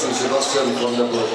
Jean Sebastian van der Burg.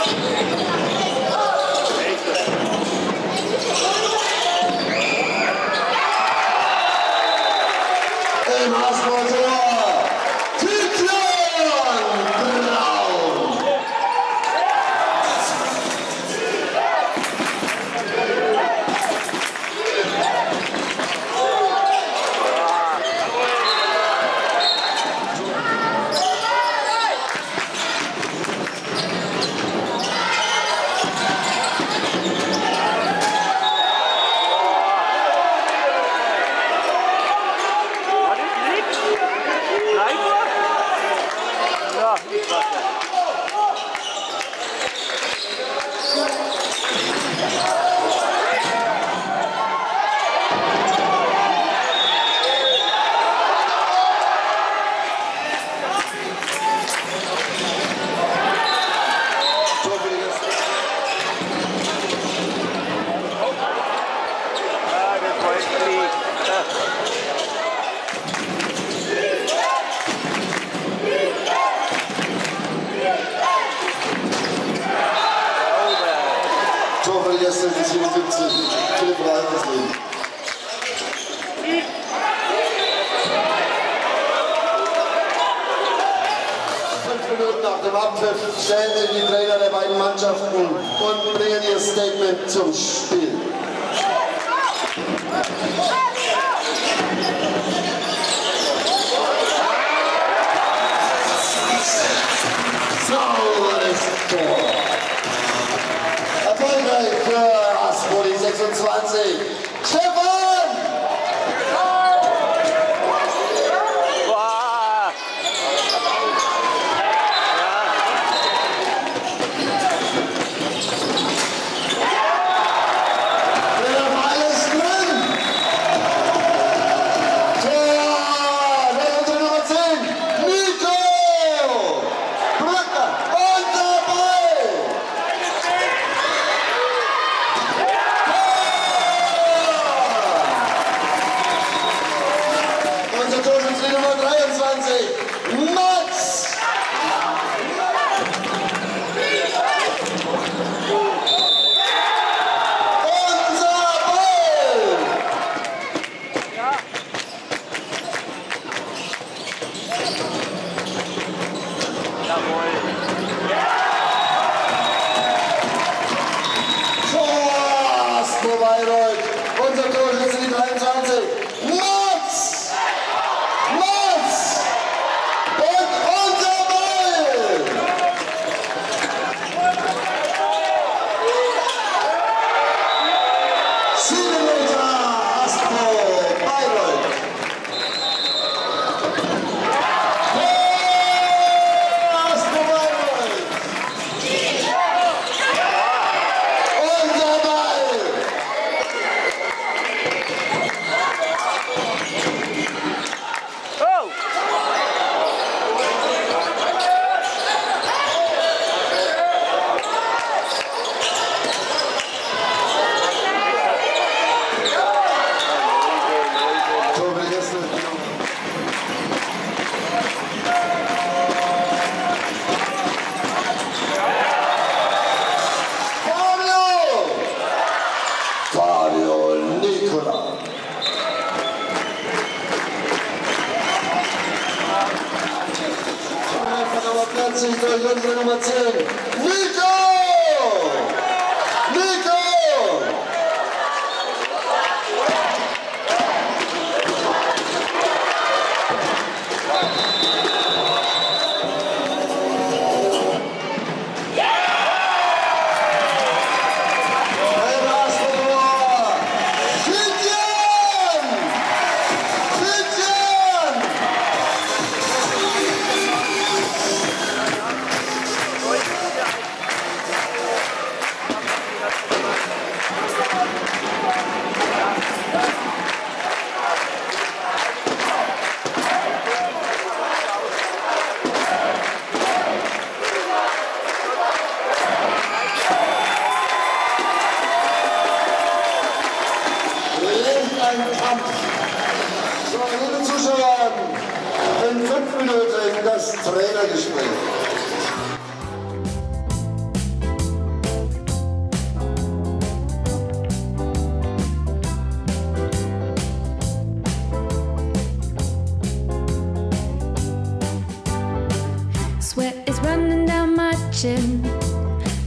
Thank you. zur Abpfiff stellen sich die Trainer der beiden Mannschaften und bringen ihr Statement zum Spiel. So, das Tor. Erfolgreich für Aspo, die 26.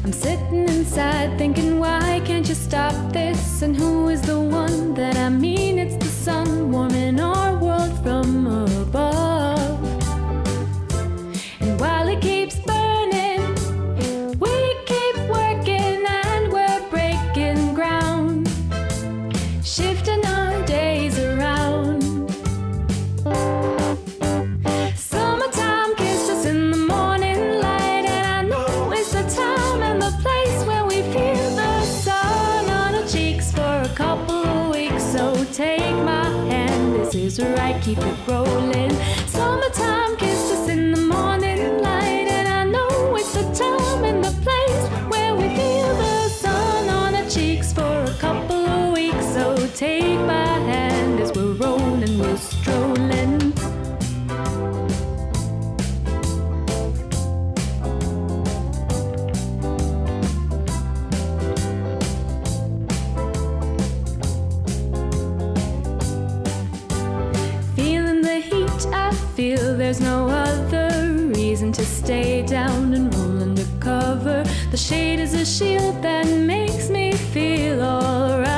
I'm sitting inside thinking, why can't you stop this? And who is the one that I mean? It's the sun warming our world from above. And while it keeps burning, we keep working and we're breaking ground, shifting our days around. Summertime kisses in the morning light. Time and the place where we feel the sun on our cheeks for a couple of weeks. So take my hand, this is right, keep it rolling. Summertime kisses in the morning light, and I know it's the time and the place where we feel the sun on our cheeks for a couple of weeks. So take my hand as we're rolling, we're strolling. There's no other reason reason to stay down and roll under cover. The shade is a shield that makes me feel alright.